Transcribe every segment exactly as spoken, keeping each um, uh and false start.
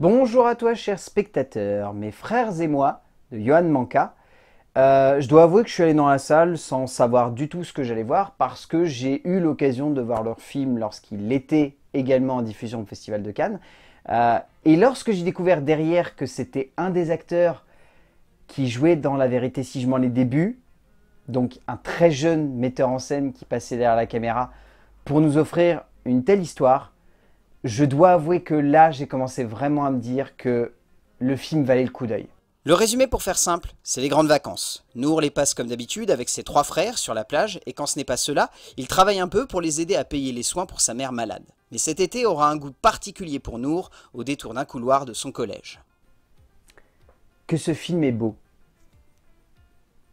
Bonjour à toi chers spectateurs, mes frères et moi, de Yohan Manca. Euh, je dois avouer que je suis allé dans la salle sans savoir du tout ce que j'allais voir parce que j'ai eu l'occasion de voir leur film lorsqu'il était également en diffusion au Festival de Cannes. Euh, et lorsque j'ai découvert derrière que c'était un des acteurs qui jouait dans La Vérité si je m'en les débuts, donc un très jeune metteur en scène qui passait derrière la caméra pour nous offrir une telle histoire, je dois avouer que là, j'ai commencé vraiment à me dire que le film valait le coup d'œil. Le résumé pour faire simple, c'est les grandes vacances. Nour les passe comme d'habitude avec ses trois frères sur la plage et quand ce n'est pas cela, il travaille un peu pour les aider à payer les soins pour sa mère malade. Mais cet été aura un goût particulier pour Nour au détour d'un couloir de son collège. Que ce film est beau.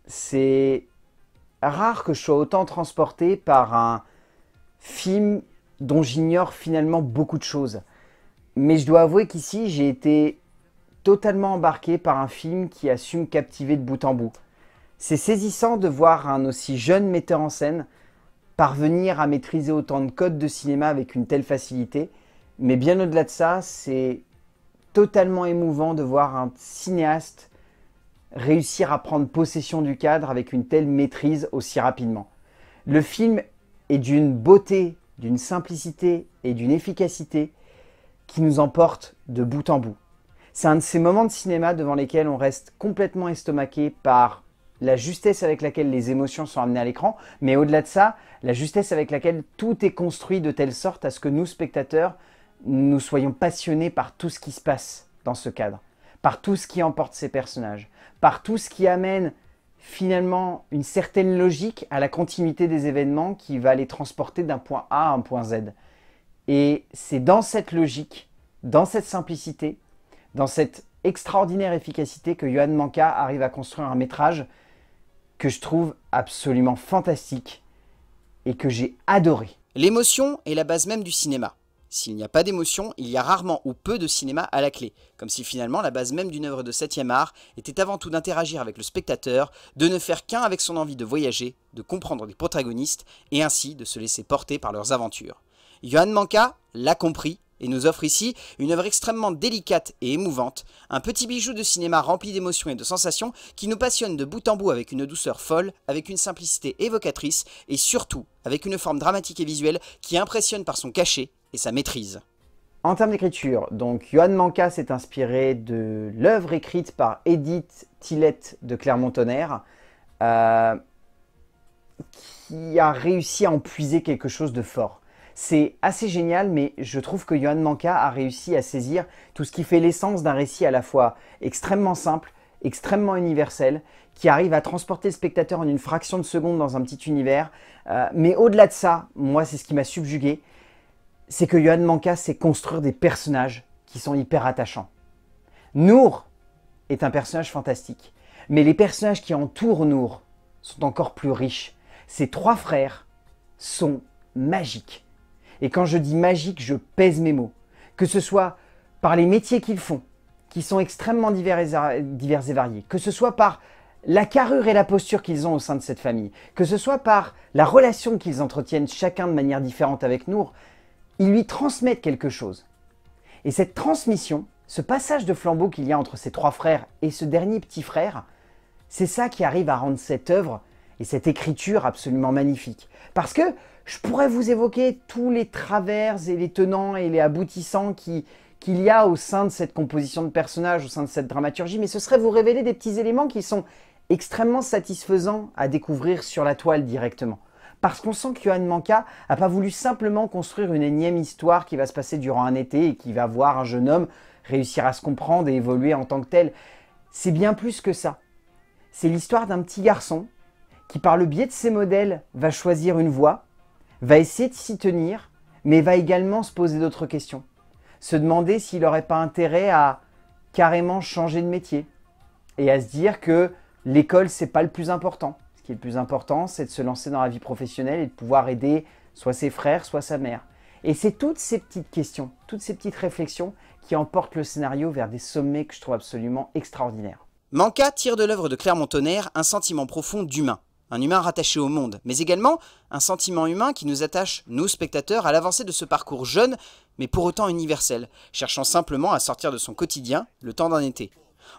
C'est rare que je sois autant transporté par un film dont j'ignore finalement beaucoup de choses. Mais je dois avouer qu'ici, j'ai été totalement embarqué par un film qui a su me captiver de bout en bout. C'est saisissant de voir un aussi jeune metteur en scène parvenir à maîtriser autant de codes de cinéma avec une telle facilité, mais bien au-delà de ça, c'est totalement émouvant de voir un cinéaste réussir à prendre possession du cadre avec une telle maîtrise aussi rapidement. Le film est d'une beauté, d'une simplicité et d'une efficacité qui nous emporte de bout en bout. C'est un de ces moments de cinéma devant lesquels on reste complètement estomaqué par la justesse avec laquelle les émotions sont amenées à l'écran, mais au-delà de ça, la justesse avec laquelle tout est construit de telle sorte à ce que nous, spectateurs, nous soyons passionnés par tout ce qui se passe dans ce cadre, par tout ce qui emporte ces personnages, par tout ce qui amène finalement une certaine logique à la continuité des événements qui va les transporter d'un point A à un point Z. Et c'est dans cette logique, dans cette simplicité, dans cette extraordinaire efficacité que Yohan Manca arrive à construire un métrage que je trouve absolument fantastique et que j'ai adoré. L'émotion est la base même du cinéma. S'il n'y a pas d'émotion, il y a rarement ou peu de cinéma à la clé, comme si finalement la base même d'une œuvre de septième art était avant tout d'interagir avec le spectateur, de ne faire qu'un avec son envie de voyager, de comprendre les protagonistes, et ainsi de se laisser porter par leurs aventures. Yohan Manca l'a compris, et nous offre ici une œuvre extrêmement délicate et émouvante, un petit bijou de cinéma rempli d'émotions et de sensations qui nous passionne de bout en bout avec une douceur folle, avec une simplicité évocatrice, et surtout avec une forme dramatique et visuelle qui impressionne par son cachet et sa maîtrise. En termes d'écriture, donc Yohan Manca s'est inspiré de l'œuvre écrite par Hédi Tillette de Clermont-Tonnerre, euh, qui a réussi à en puiser quelque chose de fort. C'est assez génial, mais je trouve que Yohan Manca a réussi à saisir tout ce qui fait l'essence d'un récit à la fois extrêmement simple, extrêmement universel, qui arrive à transporter le spectateur en une fraction de seconde dans un petit univers. Euh, mais au-delà de ça, moi c'est ce qui m'a subjugué, c'est que Yohan Manca sait construire des personnages qui sont hyper attachants. Nour est un personnage fantastique, mais les personnages qui entourent Nour sont encore plus riches. Ses trois frères sont magiques. Et quand je dis magique, je pèse mes mots. Que ce soit par les métiers qu'ils font, qui sont extrêmement divers et, divers et variés, que ce soit par la carrure et la posture qu'ils ont au sein de cette famille, que ce soit par la relation qu'ils entretiennent chacun de manière différente avec Nour, ils lui transmettent quelque chose. Et cette transmission, ce passage de flambeau qu'il y a entre ces trois frères et ce dernier petit frère, c'est ça qui arrive à rendre cette œuvre et cette écriture absolument magnifique. Parce que je pourrais vous évoquer tous les travers et les tenants et les aboutissants qui, qu'il y a au sein de cette composition de personnages, au sein de cette dramaturgie, mais ce serait vous révéler des petits éléments qui sont extrêmement satisfaisants à découvrir sur la toile directement. Parce qu'on sent que Yohan Manca n'a pas voulu simplement construire une énième histoire qui va se passer durant un été et qui va voir un jeune homme réussir à se comprendre et évoluer en tant que tel. C'est bien plus que ça. C'est l'histoire d'un petit garçon qui, par le biais de ses modèles, va choisir une voie, va essayer de s'y tenir, mais va également se poser d'autres questions. Se demander s'il n'aurait pas intérêt à carrément changer de métier et à se dire que l'école, c'est pas le plus important. Ce qui est le plus important, c'est de se lancer dans la vie professionnelle et de pouvoir aider soit ses frères, soit sa mère. Et c'est toutes ces petites questions, toutes ces petites réflexions qui emportent le scénario vers des sommets que je trouve absolument extraordinaires. Manca tire de l'œuvre de Clermont-Tonnerre un sentiment profond d'humain, un humain rattaché au monde, mais également un sentiment humain qui nous attache, nous spectateurs, à l'avancée de ce parcours jeune, mais pour autant universel, cherchant simplement à sortir de son quotidien le temps d'un été.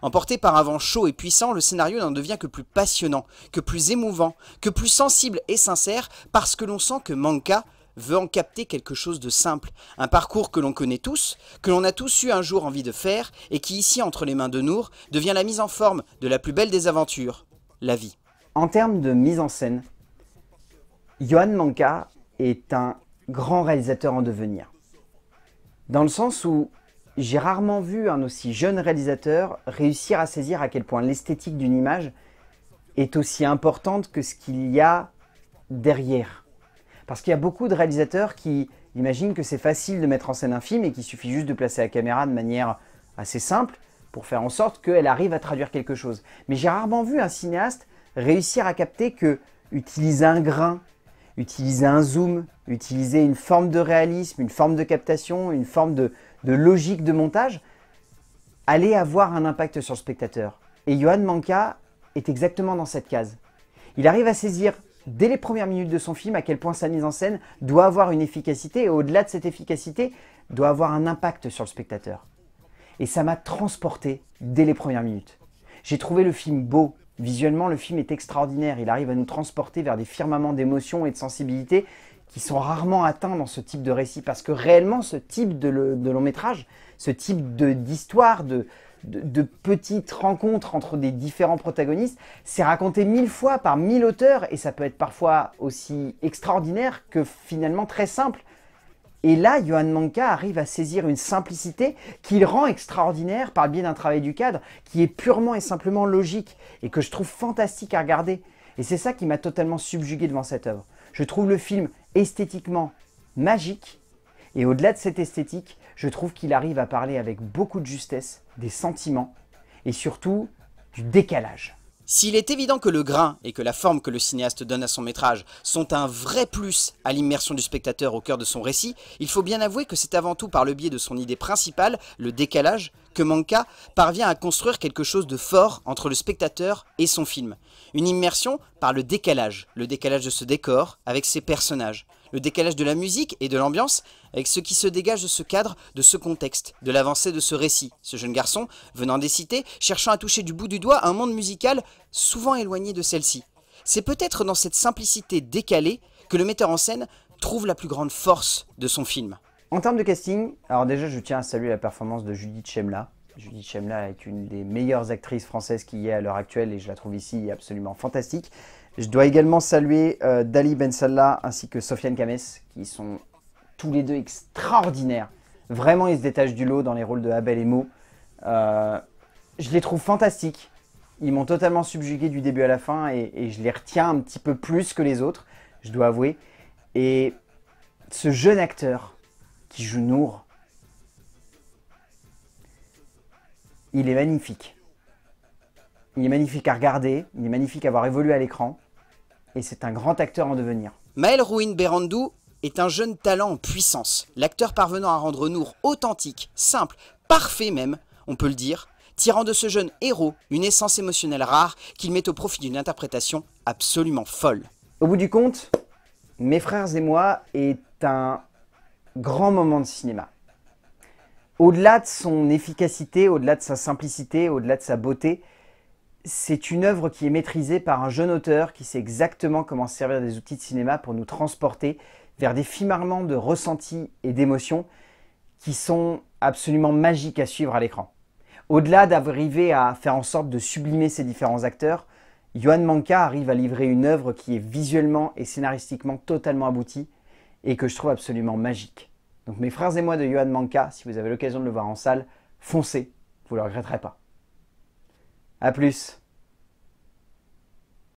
Emporté par un vent chaud et puissant, le scénario n'en devient que plus passionnant, que plus émouvant, que plus sensible et sincère, parce que l'on sent que Manca veut en capter quelque chose de simple, un parcours que l'on connaît tous, que l'on a tous eu un jour envie de faire, et qui ici, entre les mains de Nour, devient la mise en forme de la plus belle des aventures, la vie. En termes de mise en scène, Yohan Manca est un grand réalisateur en devenir, dans le sens où j'ai rarement vu un aussi jeune réalisateur réussir à saisir à quel point l'esthétique d'une image est aussi importante que ce qu'il y a derrière. Parce qu'il y a beaucoup de réalisateurs qui imaginent que c'est facile de mettre en scène un film et qu'il suffit juste de placer la caméra de manière assez simple pour faire en sorte qu'elle arrive à traduire quelque chose. Mais j'ai rarement vu un cinéaste réussir à capter que utiliser un grain, utiliser un zoom, utiliser une forme de réalisme, une forme de captation, une forme de, de logique de montage, allait avoir un impact sur le spectateur. Et Yohan Manca est exactement dans cette case. Il arrive à saisir dès les premières minutes de son film à quel point sa mise en scène doit avoir une efficacité et au-delà de cette efficacité, doit avoir un impact sur le spectateur. Et ça m'a transporté dès les premières minutes. J'ai trouvé le film beau, visuellement le film est extraordinaire, il arrive à nous transporter vers des firmaments d'émotions et de sensibilité qui sont rarement atteints dans ce type de récit, parce que réellement ce type de, le, de long métrage, ce type d'histoire, de... De, de petites rencontres entre des différents protagonistes, c'est raconté mille fois par mille auteurs et ça peut être parfois aussi extraordinaire que finalement très simple. Et là, Yohan Manca arrive à saisir une simplicité qu'il rend extraordinaire par le biais d'un travail du cadre qui est purement et simplement logique et que je trouve fantastique à regarder. Et c'est ça qui m'a totalement subjugué devant cette œuvre. Je trouve le film esthétiquement magique et au-delà de cette esthétique, je trouve qu'il arrive à parler avec beaucoup de justesse des sentiments et surtout du décalage. S'il est évident que le grain et que la forme que le cinéaste donne à son métrage sont un vrai plus à l'immersion du spectateur au cœur de son récit, il faut bien avouer que c'est avant tout par le biais de son idée principale, le décalage, que Manca parvient à construire quelque chose de fort entre le spectateur et son film. Une immersion par le décalage, le décalage de ce décor avec ses personnages, le décalage de la musique et de l'ambiance avec ce qui se dégage de ce cadre, de ce contexte, de l'avancée de ce récit. Ce jeune garçon, venant des cités, cherchant à toucher du bout du doigt un monde musical souvent éloigné de celle-ci. C'est peut-être dans cette simplicité décalée que le metteur en scène trouve la plus grande force de son film. En termes de casting, alors déjà je tiens à saluer la performance de Judith Chemla. Judith Chemla est une des meilleures actrices françaises qu'il y ait à l'heure actuelle et je la trouve ici absolument fantastique. Je dois également saluer euh, Dali Benssalah ainsi que Sofiane Kames qui sont tous les deux extraordinaires. Vraiment, ils se détachent du lot dans les rôles de Abel et Mo. Euh, je les trouve fantastiques. Ils m'ont totalement subjugué du début à la fin et, et je les retiens un petit peu plus que les autres, je dois avouer. Et ce jeune acteur qui joue Nour, il est magnifique. Il est magnifique à regarder, il est magnifique à voir évoluer à l'écran, et c'est un grand acteur en devenir. Maël Rouin Berrandou est un jeune talent en puissance, l'acteur parvenant à rendre Nour authentique, simple, parfait même, on peut le dire, tirant de ce jeune héros une essence émotionnelle rare qu'il met au profit d'une interprétation absolument folle. Au bout du compte, Mes frères et moi est un grand moment de cinéma. Au-delà de son efficacité, au-delà de sa simplicité, au-delà de sa beauté, c'est une œuvre qui est maîtrisée par un jeune auteur qui sait exactement comment servir des outils de cinéma pour nous transporter vers des fimarements de ressentis et d'émotions qui sont absolument magiques à suivre à l'écran. Au-delà d'arriver à faire en sorte de sublimer ces différents acteurs, Yohan Manca arrive à livrer une œuvre qui est visuellement et scénaristiquement totalement aboutie et que je trouve absolument magique. Donc Mes frères et moi de Yohan Manca, si vous avez l'occasion de le voir en salle, foncez, vous ne le regretterez pas. A plus.